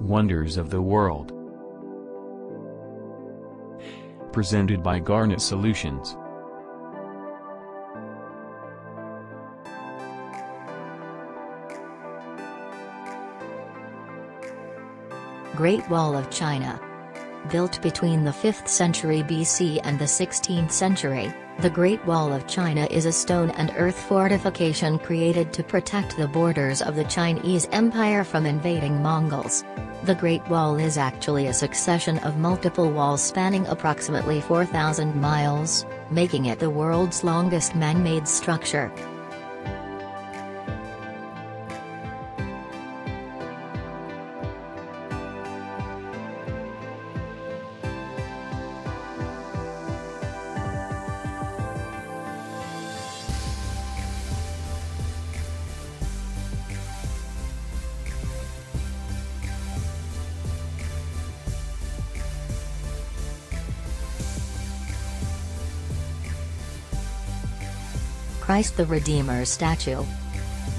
Wonders of the World. Presented by Garnet Solutions. Great Wall of China. Built between the 5th century BC and the 16th century, the Great Wall of China is a stone and earth fortification created to protect the borders of the Chinese Empire from invading Mongols. The Great Wall is actually a succession of multiple walls spanning approximately 4,000 miles, making it the world's longest man-made structure. Christ the Redeemer statue.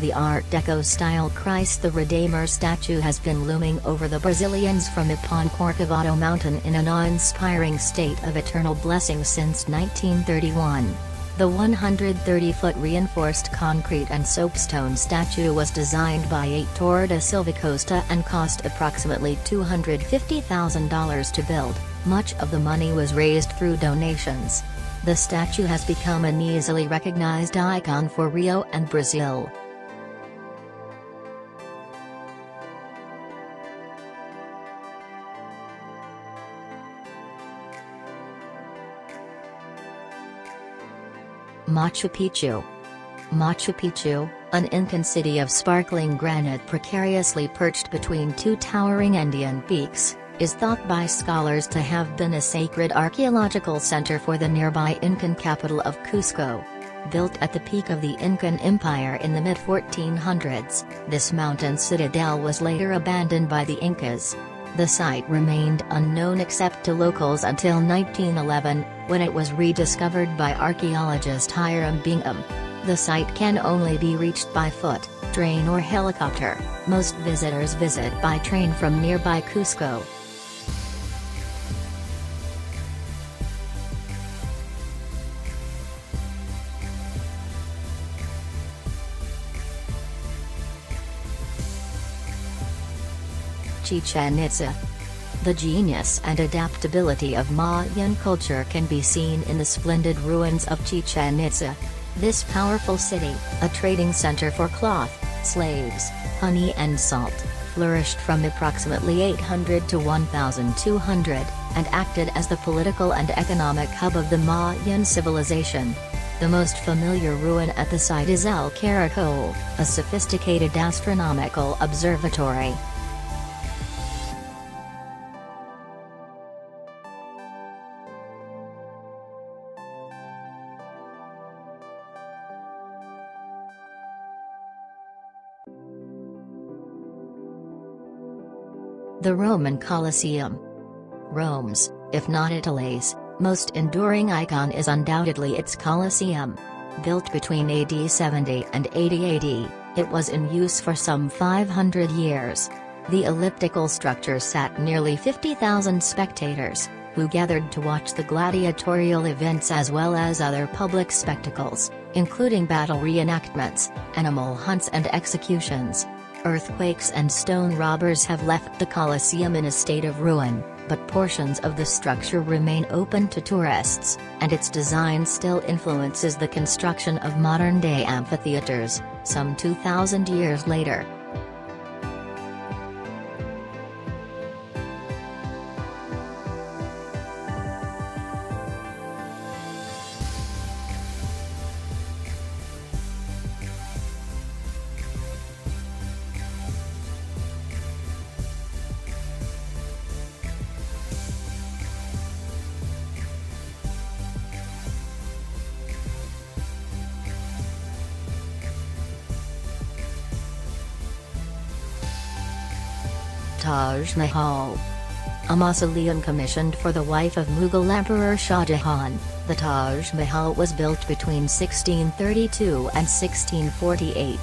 The Art Deco-style Christ the Redeemer statue has been looming over the Brazilians from upon Corcovado Mountain in an awe-inspiring state of eternal blessing since 1931. The 130-foot reinforced concrete and soapstone statue was designed by Heitor da Silva Costa and cost approximately $250,000 to build. Much of the money was raised through donations. The statue has become an easily recognized icon for Rio and Brazil. Machu Picchu. Machu Picchu, an Incan city of sparkling granite precariously perched between two towering Andean peaks, is thought by scholars to have been a sacred archaeological center for the nearby Incan capital of Cusco. Built at the peak of the Incan Empire in the mid-1400s, this mountain citadel was later abandoned by the Incas. The site remained unknown except to locals until 1911, when it was rediscovered by archaeologist Hiram Bingham. The site can only be reached by foot, train or helicopter. Most visitors visit by train from nearby Cusco. Chichen Itza. The genius and adaptability of Mayan culture can be seen in the splendid ruins of Chichen Itza. This powerful city, a trading center for cloth, slaves, honey and salt, flourished from approximately 800 to 1200, and acted as the political and economic hub of the Mayan civilization. The most familiar ruin at the site is El Caracol, a sophisticated astronomical observatory. The Roman Colosseum. Rome's, if not Italy's, most enduring icon is undoubtedly its Colosseum. Built between AD 70 and 80 AD, it was in use for some 500 years. The elliptical structure sat nearly 50,000 spectators, who gathered to watch the gladiatorial events as well as other public spectacles, including battle reenactments, animal hunts and executions. Earthquakes and stone robbers have left the Colosseum in a state of ruin, but portions of the structure remain open to tourists, and its design still influences the construction of modern-day amphitheaters, some 2,000 years later. Taj Mahal. A mausoleum commissioned for the wife of Mughal Emperor Shah Jahan, the Taj Mahal was built between 1632 and 1648.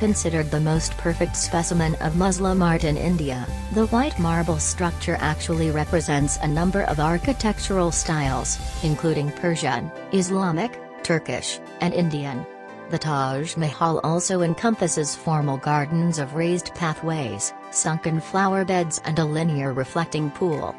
Considered the most perfect specimen of Muslim art in India, the white marble structure actually represents a number of architectural styles, including Persian, Islamic, Turkish, and Indian. The Taj Mahal also encompasses formal gardens of raised pathways, sunken flower beds and a linear reflecting pool.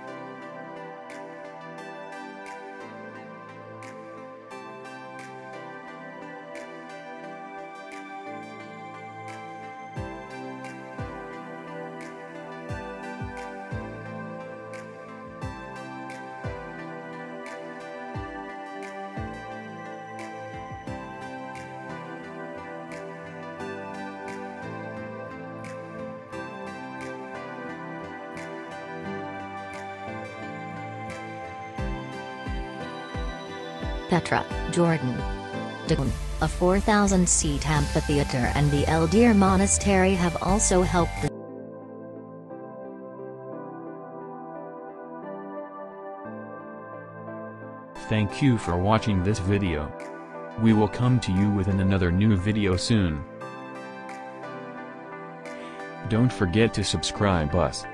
Petra, Jordan. Daum, a 4,000-seat amphitheater and the Eldir Monastery have also helped the Thank you for watching this video. We will come to you within another new video soon. Don't forget to subscribe us.